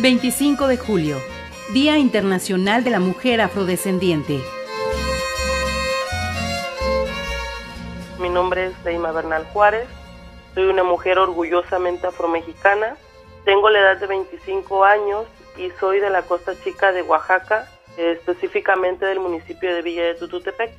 25 de julio, Día Internacional de la Mujer Afrodescendiente. Mi nombre es Deyma Bernal Juárez, soy una mujer orgullosamente afromexicana, tengo la edad de 25 años y soy de la Costa Chica de Oaxaca, específicamente del municipio de Villa de Tututepec.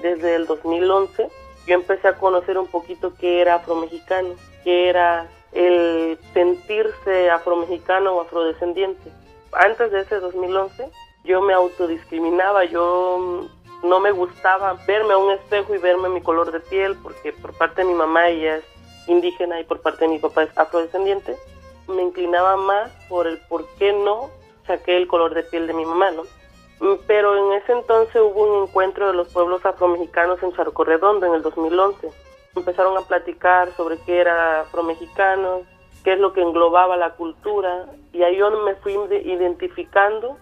Desde el 2011 yo empecé a conocer un poquito qué era afromexicano, qué era el sentirse afromexicano o afrodescendiente. Antes de ese 2011 yo me autodiscriminaba, yo no me gustaba verme a un espejo y verme mi color de piel, porque por parte de mi mamá ella es indígena y por parte de mi papá es afrodescendiente. Me inclinaba más por el por qué no saqué el color de piel de mi mamá, ¿no? Pero en ese entonces hubo un encuentro de los pueblos afromexicanos en Charco Redondo en el 2011. Empezaron a platicar sobre qué era afromexicano, qué es lo que englobaba la cultura, y ahí yo me fui identificando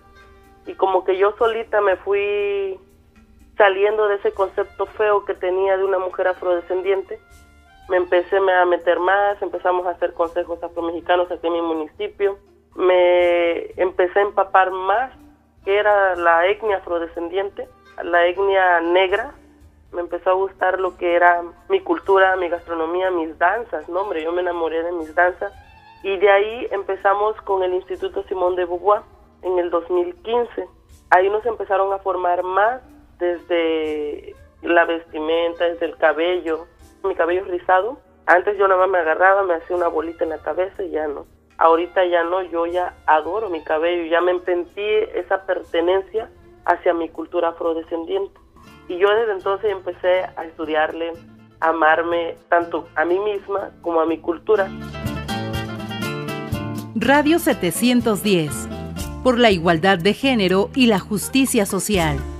y como que yo solita me fui saliendo de ese concepto feo que tenía de una mujer afrodescendiente. Me empecé a meter más, empezamos a hacer consejos afromexicanos aquí en mi municipio. Me empecé a empapar más, que era la etnia afrodescendiente, la etnia negra. Me empezó a gustar lo que era mi cultura, mi gastronomía, mis danzas. No, hombre, yo me enamoré de mis danzas. Y de ahí empezamos con el Instituto Simón de Beauvoir en el 2015. Ahí nos empezaron a formar más, desde la vestimenta, desde el cabello. Mi cabello es rizado. Antes yo nada más me agarraba, me hacía una bolita en la cabeza y ya no. Ahorita ya no, yo ya adoro mi cabello. Ya me sentí esa pertenencia hacia mi cultura afrodescendiente. Y yo desde entonces empecé a estudiarle, a amarme tanto a mí misma como a mi cultura. Radio 710, por la igualdad de género y la justicia social.